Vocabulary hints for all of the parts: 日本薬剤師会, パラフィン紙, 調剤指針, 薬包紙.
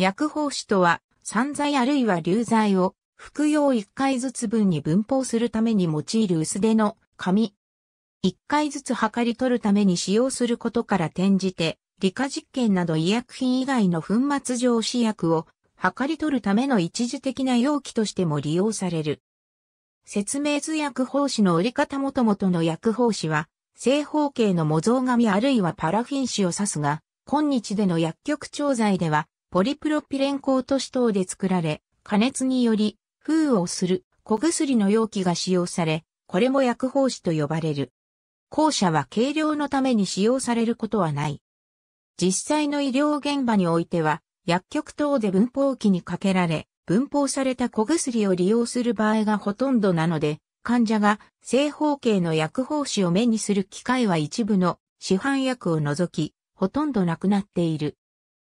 薬包紙とは、散剤あるいは流剤を、服用1回ずつ分に分包するために用いる薄手の紙。1回ずつ測り取るために使用することから転じて、理科実験など医薬品以外の粉末状試薬を、測り取るための一時的な容器としても利用される。説明図薬包紙の折り方もともとの薬包紙は、正方形の模造紙あるいはパラフィン紙を指すが、今日での薬局調剤では、ポリプロピレン鋼都市等で作られ、加熱により、封をする小薬の容器が使用され、これも薬包紙と呼ばれる。後者は計量のために使用されることはない。実際の医療現場においては、薬局等で分包機にかけられ、分包された小薬を利用する場合がほとんどなので、患者が正方形の薬包紙を目にする機会は一部の市販薬を除き、ほとんどなくなっている。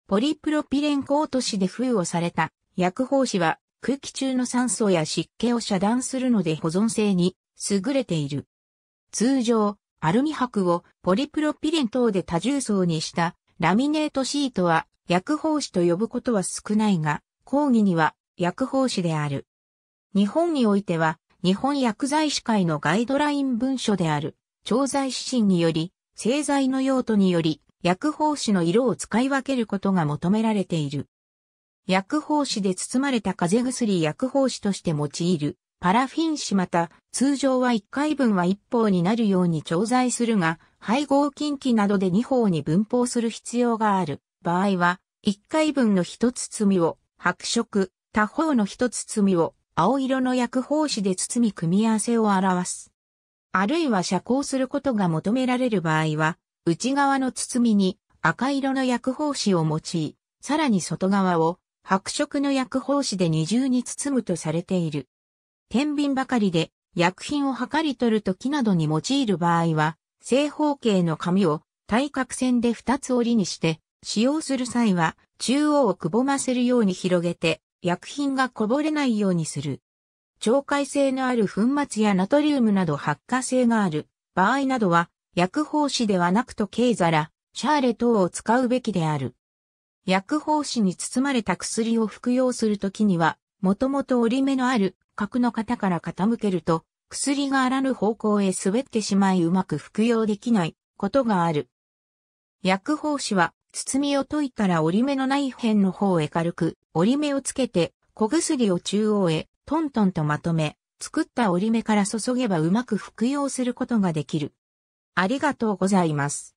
ポリプロピレン鋼都市で封をされた薬包紙は空気中の酸素や湿気を遮断するので保存性に優れている。通常、アルミ箔をポリプロピレン等で多重層にしたラミネートシートは薬包紙と呼ぶことは少ないが、講義には薬包紙である。日本においては、日本薬剤師会のガイドライン文書である、調剤指針により、製剤の用途により、薬包紙の色を使い分けることが求められている。薬包紙で包まれた風邪薬薬包紙として用いる、パラフィン紙また、通常は1回分は1包になるように調剤するが、配合禁忌などで2包に分包する必要がある場合は、1回分の1包を白色、他方の1包を青色の薬包紙で包み組み合わせを表す。あるいは遮光することが求められる場合は、内側の包みに赤色の薬包紙を用い、さらに外側を白色の薬包紙で二重に包むとされている。天秤ばかりで薬品を測り取るときなどに用いる場合は、正方形の紙を対角線で2つ折りにして、使用する際は中央をくぼませるように広げて、薬品がこぼれないようにする。懲戒性のある粉末やナトリウムなど発火性がある場合などは、薬包紙ではなく時計皿、シャーレ等を使うべきである。薬包紙に包まれた薬を服用するときには、もともと折り目のある角の型から傾けると、薬があらぬ方向へ滑ってしまいうまく服用できないことがある。薬包紙は、包みを解いたら折り目のない辺の方へ軽く折り目をつけて小薬を中央へトントンとまとめ作った折り目から注げばうまく服用することができる。ありがとうございます。